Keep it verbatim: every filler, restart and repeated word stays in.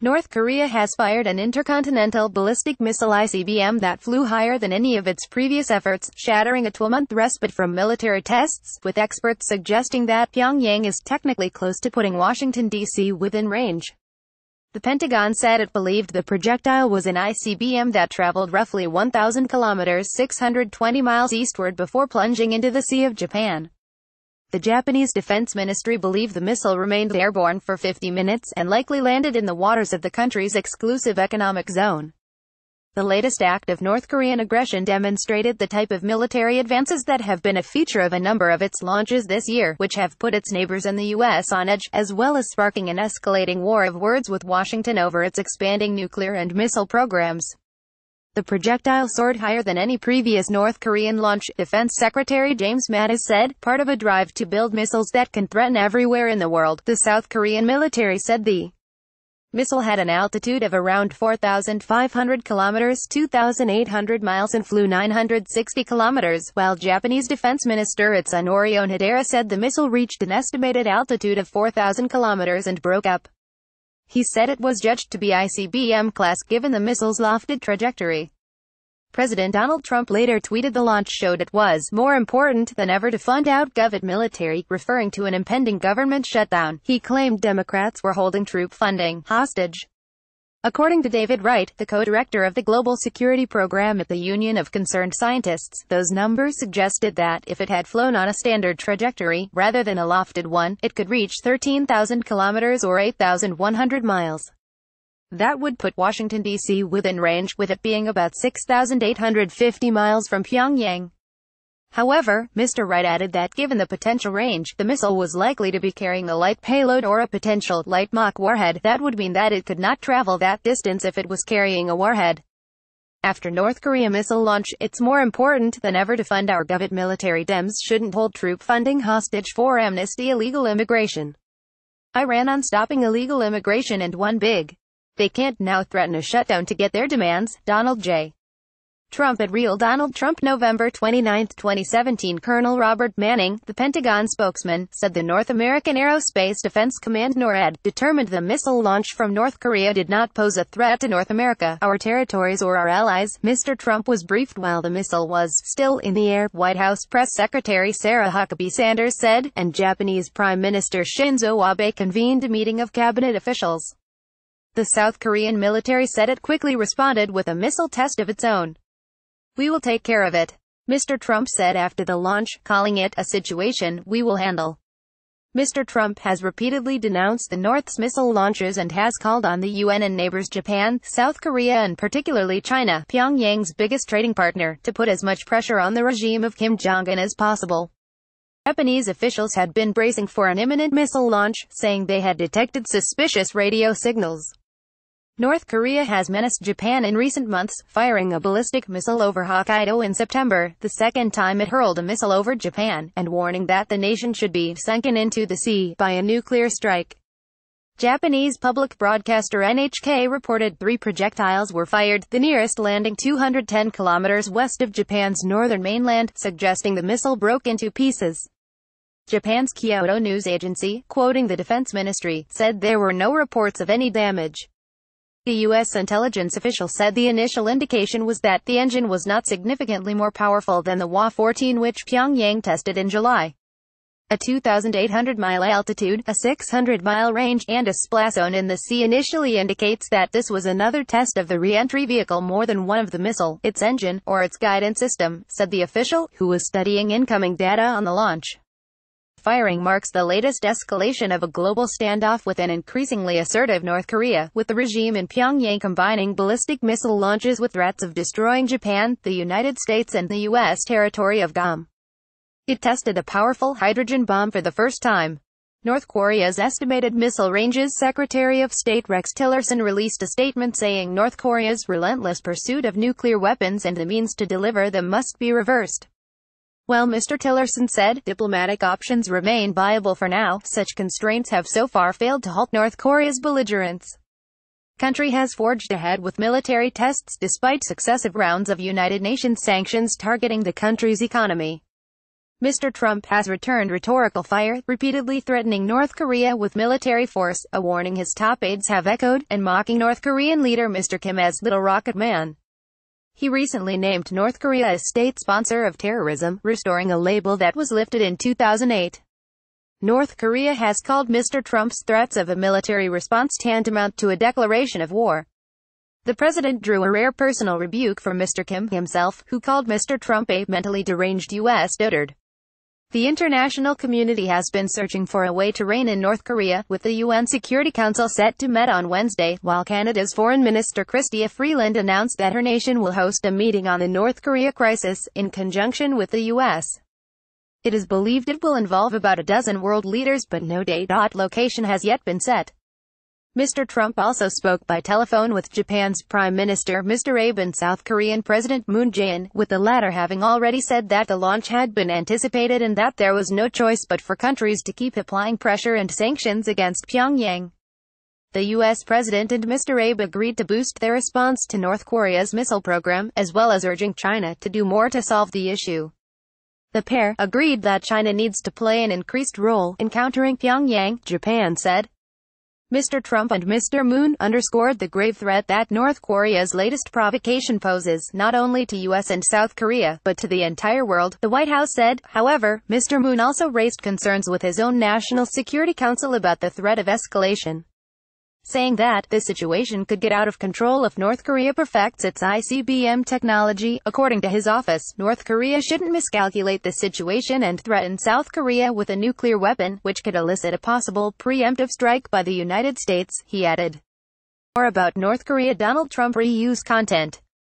North Korea has fired an intercontinental ballistic missile I C B M that flew higher than any of its previous efforts, shattering a twelve-month respite from military tests, with experts suggesting that Pyongyang is technically close to putting Washington, D C within range. The Pentagon said it believed the projectile was an I C B M that traveled roughly one thousand kilometers (six hundred twenty miles) eastward before plunging into the Sea of Japan. The Japanese Defense Ministry believed the missile remained airborne for fifty minutes and likely landed in the waters of the country's exclusive economic zone. The latest act of North Korean aggression demonstrated the type of military advances that have been a feature of a number of its launches this year, which have put its neighbors and the U S on edge, as well as sparking an escalating war of words with Washington over its expanding nuclear and missile programs. The projectile soared higher than any previous North Korean launch, Defense Secretary James Mattis said, part of a drive to build missiles that can threaten everywhere in the world, the South Korean military said. The missile had an altitude of around four thousand five hundred kilometers (two thousand eight hundred miles) and flew nine hundred sixty kilometers, while Japanese Defense Minister Itsunori Onodera said the missile reached an estimated altitude of four thousand kilometers and broke up. He said it was judged to be I C B M class, given the missile's lofted trajectory. President Donald Trump later tweeted the launch showed it was more important than ever to fund out gov't military, referring to an impending government shutdown. He claimed Democrats were holding troop funding hostage. According to David Wright, the co-director of the Global Security Program at the Union of Concerned Scientists, those numbers suggested that, if it had flown on a standard trajectory, rather than a lofted one, it could reach thirteen thousand kilometers or eight thousand one hundred miles. That would put Washington, D C within range, with it being about six thousand eight hundred fifty miles from Pyongyang. However, Mister Wright added that given the potential range, the missile was likely to be carrying a light payload or a potential light mock warhead. That would mean that it could not travel that distance if it was carrying a warhead. After North Korea missile launch, it's more important than ever to fund our gov't military. Dems shouldn't hold troop funding hostage for amnesty illegal immigration. I ran on stopping illegal immigration and won big. They can't now threaten a shutdown to get their demands. Donald J. Trump at Real Donald Trump November twenty-ninth, twenty seventeen. Colonel Robert Manning, the Pentagon spokesman, said the North American Aerospace Defense Command NORAD determined the missile launch from North Korea did not pose a threat to North America, our territories, or our allies. Mister Trump was briefed while the missile was still in the air, White House Press Secretary Sarah Huckabee Sanders said, and Japanese Prime Minister Shinzo Abe convened a meeting of cabinet officials. The South Korean military said it quickly responded with a missile test of its own. We will take care of it, Mister Trump said after the launch, calling it a situation we will handle. Mister Trump has repeatedly denounced the North's missile launches and has called on the U N and neighbors Japan, South Korea and particularly China, Pyongyang's biggest trading partner, to put as much pressure on the regime of Kim Jong-un as possible. Japanese officials had been bracing for an imminent missile launch, saying they had detected suspicious radio signals. North Korea has menaced Japan in recent months, firing a ballistic missile over Hokkaido in September, the second time it hurled a missile over Japan, and warning that the nation should be sunken into the sea by a nuclear strike. Japanese public broadcaster N H K reported three projectiles were fired, the nearest landing two hundred ten kilometers west of Japan's northern mainland, suggesting the missile broke into pieces. Japan's Kyoto News Agency, quoting the Defense Ministry, said there were no reports of any damage. The U S intelligence official said the initial indication was that the engine was not significantly more powerful than the Hwasong fourteen, which Pyongyang tested in July. A two thousand eight hundred mile altitude, a six hundred mile range, and a splash zone in the sea initially indicates that this was another test of the re-entry vehicle more than one of the missile, its engine, or its guidance system, said the official, who was studying incoming data on the launch. Firing marks the latest escalation of a global standoff with an increasingly assertive North Korea, with the regime in Pyongyang combining ballistic missile launches with threats of destroying Japan, the United States and the U S territory of Guam. It tested a powerful hydrogen bomb for the first time. North Korea's estimated missile ranges Secretary of State Rex Tillerson released a statement saying North Korea's relentless pursuit of nuclear weapons and the means to deliver them must be reversed. Well, Mister Tillerson said, diplomatic options remain viable for now. Such constraints have so far failed to halt North Korea's belligerence. Country has forged ahead with military tests despite successive rounds of United Nations sanctions targeting the country's economy. Mister Trump has returned rhetorical fire, repeatedly threatening North Korea with military force, a warning his top aides have echoed, and mocking North Korean leader Mister Kim as Little Rocket Man. He recently named North Korea a state sponsor of terrorism, restoring a label that was lifted in two thousand eight. North Korea has called Mister Trump's threats of a military response tantamount to a declaration of war. The president drew a rare personal rebuke from Mister Kim himself, who called Mister Trump a mentally deranged U S dotard. The international community has been searching for a way to rein in North Korea, with the U N Security Council set to meet on Wednesday, while Canada's Foreign Minister Chrystia Freeland announced that her nation will host a meeting on the North Korea crisis, in conjunction with the U S. It is believed it will involve about a dozen world leaders, but no date or location has yet been set. Mister Trump also spoke by telephone with Japan's Prime Minister Mister Abe and South Korean President Moon Jae-in, with the latter having already said that the launch had been anticipated and that there was no choice but for countries to keep applying pressure and sanctions against Pyongyang. The U S President and Mister Abe agreed to boost their response to North Korea's missile program, as well as urging China to do more to solve the issue. The pair agreed that China needs to play an increased role in countering Pyongyang, Japan said. Mister Trump and Mister Moon underscored the grave threat that North Korea's latest provocation poses, not only to U S and South Korea, but to the entire world, the White House said. However, Mister Moon also raised concerns with his own National Security Council about the threat of escalation, saying that the situation could get out of control if North Korea perfects its I C B M technology. According to his office, North Korea shouldn't miscalculate the situation and threaten South Korea with a nuclear weapon, which could elicit a possible preemptive strike by the United States, he added. More about North Korea. Donald Trump reuse content.